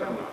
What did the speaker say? We are